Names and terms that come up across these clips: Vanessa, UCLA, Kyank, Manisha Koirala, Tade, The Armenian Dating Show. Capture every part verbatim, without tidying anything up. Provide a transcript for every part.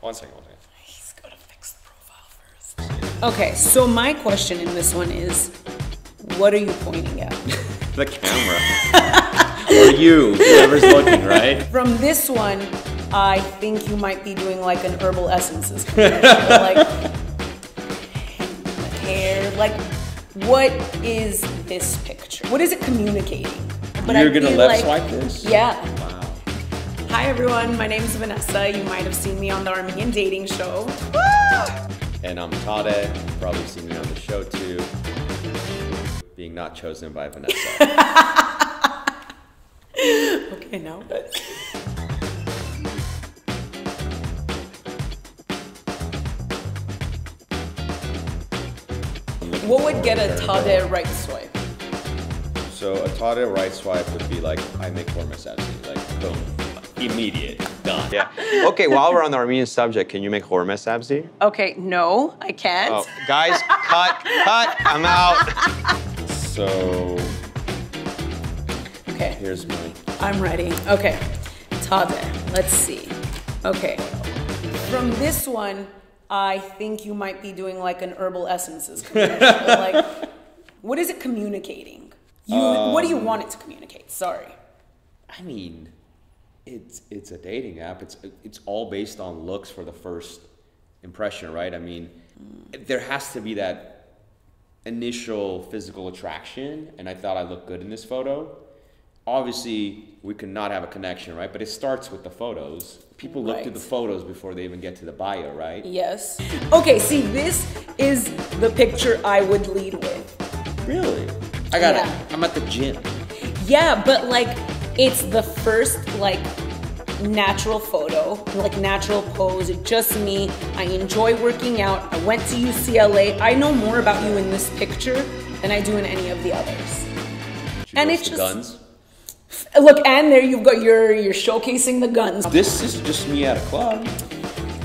One second, one second. He's got a fixed profile first. Okay, so my question in this one is, what are you pointing at? The camera. Or you, whoever's looking, right? From this one, I think you might be doing like an herbal essences commercial. Like, hair, like, what is this picture? What is it communicating? But You're I gonna left like, swipe this? Yeah. Wow. Hi everyone, my name is Vanessa. You might have seen me on The Armenian Dating Show. Woo! And I'm Tade. You've probably seen me on the show too. Being not chosen by Vanessa. Okay, now. What would get a Tade right swipe? So a Tade right swipe would be like, I make more mesapsi, like boom, immediate, done. Yeah. Okay, while we're on the Armenian subject, can you make horror mesapsi? Okay, no, I can't. Oh, guys, cut, cut, I'm out. So, okay. Here's my. I'm ready, okay. Tade, let's see. Okay, from this one, I think you might be doing like an herbal essences commercial. Like, what is it communicating? You, um, what do you want it to communicate? Sorry. I mean, it's it's a dating app. It's it's all based on looks for the first impression, right? I mean, mm. there has to be that initial physical attraction, and I thought I looked good in this photo. Obviously, we could not have a connection, right? But it starts with the photos. People look right. through the photos before they even get to the bio, right? Yes. Okay, see, this is the picture I would lead with. Really? I got yeah. it. I'm at the gym. Yeah, but like, it's the first like natural photo, like natural pose, it's just me. I enjoy working out. I went to U C L A. I know more about you in this picture than I do in any of the others. She and it's just... Guns? Look, and there you've got your, you're showcasing the guns. This is just me at a club.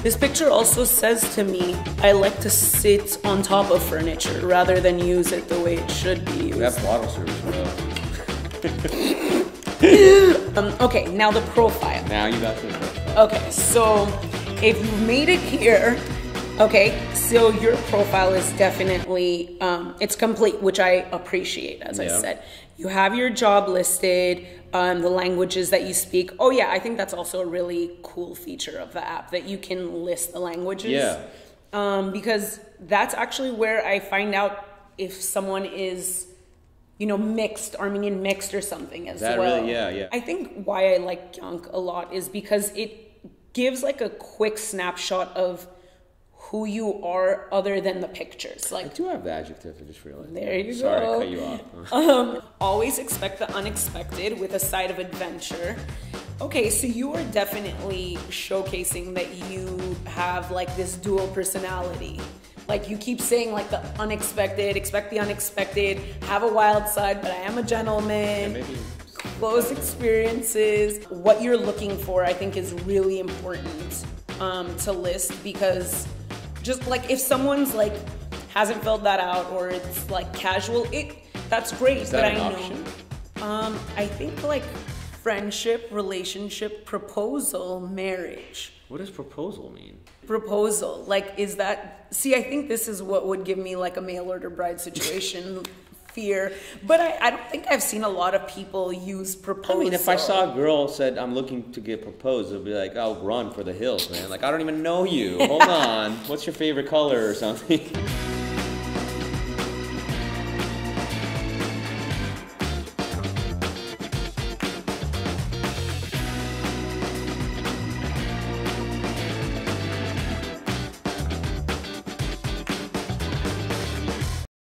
This picture also says to me, I like to sit on top of furniture rather than use it the way it should be used. We have bottle service, bro. um, Okay, now the profile. Now you got the profile. Okay, so if you made it here, okay, so your profile is definitely, um, it's complete, which I appreciate, as yeah. I said. You have your job listed, um, the languages that you speak. Oh yeah, I think that's also a really cool feature of the app, that you can list the languages. Yeah. Um, because that's actually where I find out if someone is, you know, mixed, Armenian mixed or something as that well. Really, yeah, yeah. I think why I like Gyank a lot is because it gives like a quick snapshot of who you are other than the pictures. Like, I do have the adjective, I just realized. There you Sorry, go. Sorry, I cut you off. um, always expect the unexpected with a side of adventure. Okay, so you are definitely showcasing that you have like this dual personality. Like you keep saying like the unexpected, expect the unexpected, have a wild side, but I am a gentleman. Yeah, maybe. Close experiences. What you're looking for, I think, is really important um, to list, because just like if someone's like hasn't filled that out or it's like casual, it that's great. Is that but an I option? know. Um, I think like friendship, relationship, proposal, marriage. What does proposal mean? Proposal, like is that? See, I think this is what would give me like a mail order bride situation. Fear, but I, I don't think I've seen a lot of people use proposal. I mean, if I saw a girl said I'm looking to get proposed, it'd be like, I'll run for the hills, man. Like, I don't even know you. Hold on. What's your favorite color or something?